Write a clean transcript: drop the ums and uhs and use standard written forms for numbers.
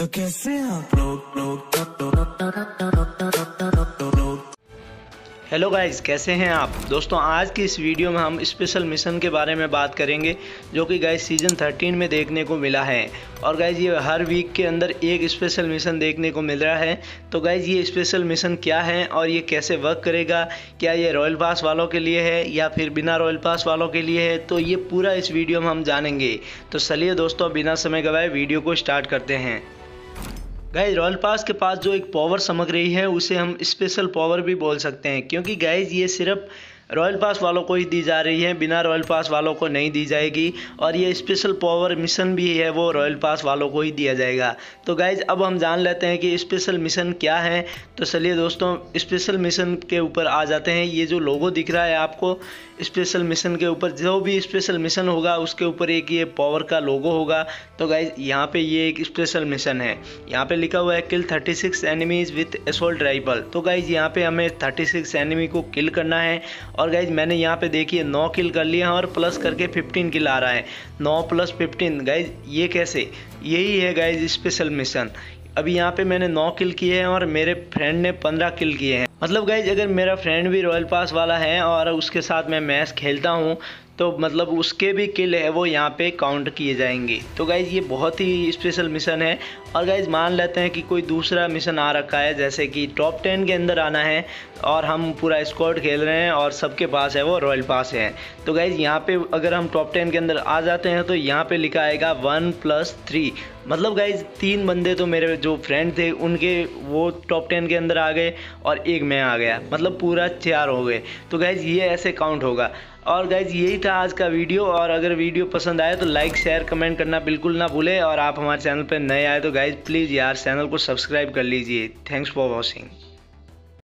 तो कैसे आप लोग। हेलो गाइस, कैसे हैं आप दोस्तों। आज की इस वीडियो में हम स्पेशल मिशन के बारे में बात करेंगे जो कि गाइस सीज़न 13 में देखने को मिला है। और गाइस ये हर वीक के अंदर एक स्पेशल मिशन देखने को मिल रहा है। तो गाइस ये स्पेशल मिशन क्या है और ये कैसे वर्क करेगा, क्या ये रॉयल पास वालों के लिए है या फिर बिना रॉयल पास वालों के लिए है, तो ये पूरा इस वीडियो में हम जानेंगे। तो चलिए दोस्तों, बिना समय गवाए वीडियो को स्टार्ट करते हैं। गाइज रॉयल पास के पास जो एक पावर सामग्री है उसे हम स्पेशल पावर भी बोल सकते हैं, क्योंकि गाइज ये सिर्फ रॉयल पास वालों को ही दी जा रही है, बिना रॉयल पास वालों को नहीं दी जाएगी। और ये स्पेशल पावर मिशन भी है वो रॉयल पास वालों को ही दिया जाएगा। तो गाइज अब हम जान लेते हैं कि स्पेशल मिशन क्या है। तो चलिए दोस्तों, स्पेशल मिशन के ऊपर आ जाते हैं। ये जो लोगो दिख रहा है आपको स्पेशल मिशन के ऊपर, जो भी स्पेशल मिशन होगा उसके ऊपर एक ये पावर का लोगो होगा। तो गाइज यहाँ पर ये एक स्पेशल मिशन है, यहाँ पर लिखा हुआ है kill 36 enemies with assault rifle. तो गाइज यहाँ पर हमें 36 एनिमी को किल करना है। और गाइज मैंने यहाँ पे देखिए 9 किल कर लिए हैं और प्लस करके 15 किल आ रहा है। 9 + 15 गाइज ये कैसे, यही है गाइज स्पेशल मिशन। अभी यहाँ पे मैंने 9 किल किए हैं और मेरे फ्रेंड ने 15 किल किए हैं। मतलब गाइज अगर मेरा फ्रेंड भी रॉयल पास वाला है और उसके साथ मैं मैच खेलता हूँ तो मतलब उसके भी किल है वो यहाँ पे काउंट किए जाएंगे। तो गाइज ये बहुत ही स्पेशल मिशन है। और गाइज मान लेते हैं कि कोई दूसरा मिशन आ रखा है, जैसे कि टॉप 10 के अंदर आना है और हम पूरा स्क्वाड खेल रहे हैं और सबके पास है वो रॉयल पास है। तो गाइज यहाँ पे अगर हम टॉप 10 के अंदर आ जाते हैं तो यहाँ पे लिखा आएगा 1 + 3। मतलब गाइज 3 बंदे तो मेरे जो फ्रेंड थे उनके वो टॉप 10 के अंदर आ गए और एक मैं आ गया, मतलब पूरा 4 हो गए। तो गाइज ये ऐसे काउंट होगा। और गाइज यही था आज का वीडियो। और अगर वीडियो पसंद आए तो लाइक शेयर कमेंट करना बिल्कुल ना भूलें। और आप हमारे चैनल पर नए आए तो गाइज प्लीज़ यार चैनल को सब्सक्राइब कर लीजिए। Thanks for watching.